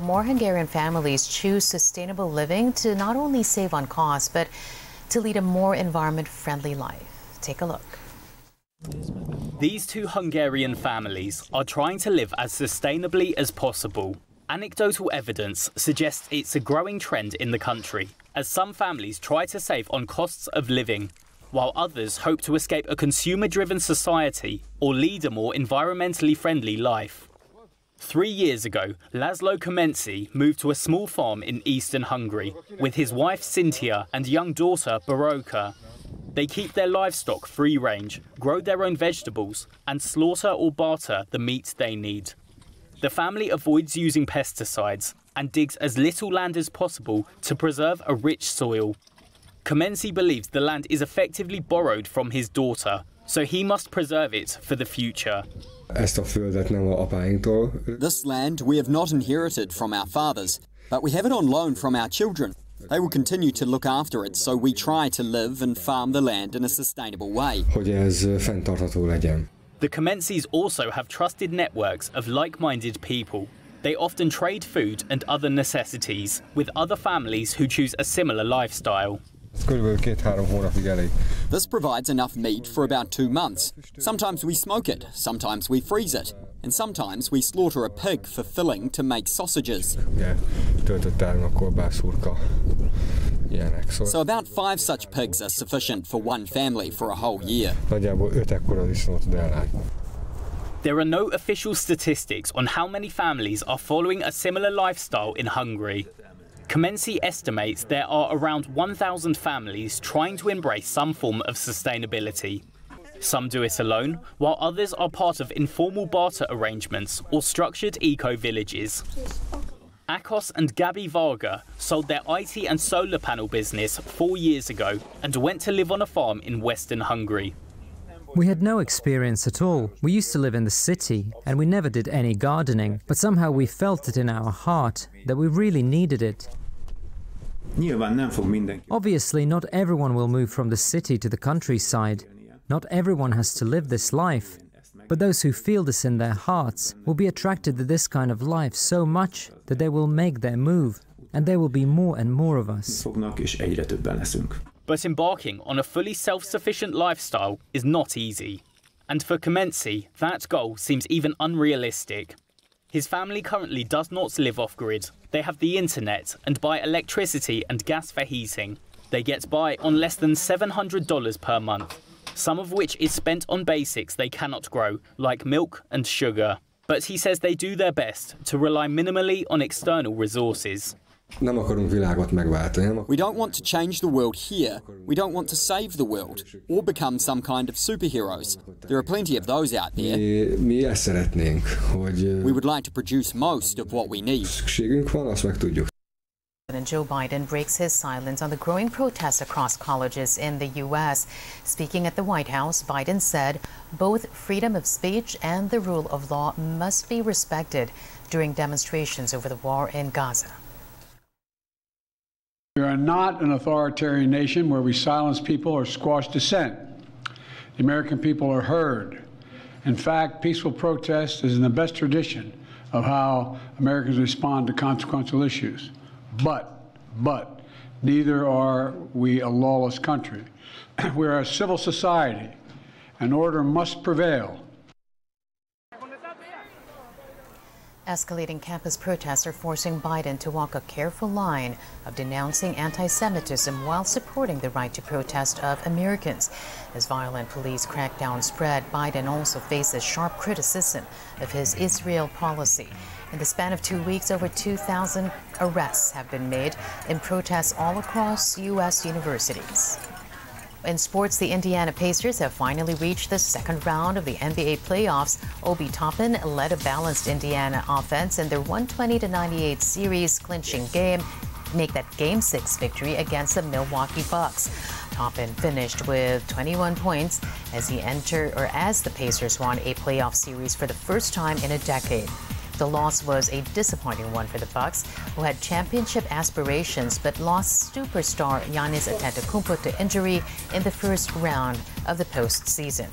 More Hungarian families choose sustainable living to not only save on costs, but to lead a more environment-friendly life. Take a look. These two Hungarian families are trying to live as sustainably as possible. Anecdotal evidence suggests it's a growing trend in the country, as some families try to save on costs of living, while others hope to escape a consumer-driven society or lead a more environmentally friendly life. 3 years ago, Laszlo Comensi moved to a small farm in eastern Hungary with his wife Cynthia and young daughter Baroka. They keep their livestock free range, grow their own vegetables, and slaughter or barter the meat they need. The family avoids using pesticides and digs as little land as possible to preserve a rich soil. Comensi believes the land is effectively borrowed from his daughter, so he must preserve it for the future. This land we have not inherited from our fathers, but we have it on loan from our children. They will continue to look after it, so we try to live and farm the land in a sustainable way. The Kemenceis also have trusted networks of like-minded people. They often trade food and other necessities with other families who choose a similar lifestyle. This provides enough meat for about 2 months. Sometimes we smoke it, sometimes we freeze it, and sometimes we slaughter a pig for filling to make sausages. So about 5 such pigs are sufficient for one family for a whole year. There are no official statistics on how many families are following a similar lifestyle in Hungary. Comensi estimates there are around 1,000 families trying to embrace some form of sustainability. Some do it alone, while others are part of informal barter arrangements or structured eco-villages. Akos and Gabi Varga sold their IT and solar panel business 4 years ago and went to live on a farm in Western Hungary. We had no experience at all. We used to live in the city and we never did any gardening, but somehow we felt it in our heart that we really needed it. Obviously, not everyone will move from the city to the countryside. Not everyone has to live this life. But those who feel this in their hearts will be attracted to this kind of life so much that they will make their move, and there will be more and more of us. But embarking on a fully self-sufficient lifestyle is not easy. And for Comensi, that goal seems even unrealistic. His family currently does not live off-grid. They have the internet and buy electricity and gas for heating. They get by on less than $700 per month, some of which is spent on basics they cannot grow, like milk and sugar. But he says they do their best to rely minimally on external resources. We don't want to change the world here. We don't want to save the world or become some kind of superheroes. There are plenty of those out there. We would like to produce most of what we need. President Joe Biden breaks his silence on the growing protests across colleges in the U.S. Speaking at the White House, Biden said both freedom of speech and the rule of law must be respected during demonstrations over the war in Gaza. We are not an authoritarian nation where we silence people or squash dissent. The American people are heard. In fact, peaceful protest is in the best tradition of how Americans respond to consequential issues. But neither are we a lawless country. We are a civil society, and order must prevail. Escalating campus protests are forcing Biden to walk a careful line of denouncing anti-Semitism while supporting the right to protest of Americans. As violent police crackdown spread, Biden also faces sharp criticism of his Israel policy. In the span of 2 weeks, over 2,000 arrests have been made in protests all across U.S. universities. In sports, the Indiana Pacers have finally reached the second round of the NBA playoffs. Obi Toppin led a balanced Indiana offense in their 120-98 series clinching game, make that Game 6 victory against the Milwaukee Bucks. Toppin finished with 21 points as the Pacers won a playoff series for the first time in a decade. The loss was a disappointing one for the Bucks, who had championship aspirations but lost superstar Giannis Antetokounmpo to injury in the first round of the postseason.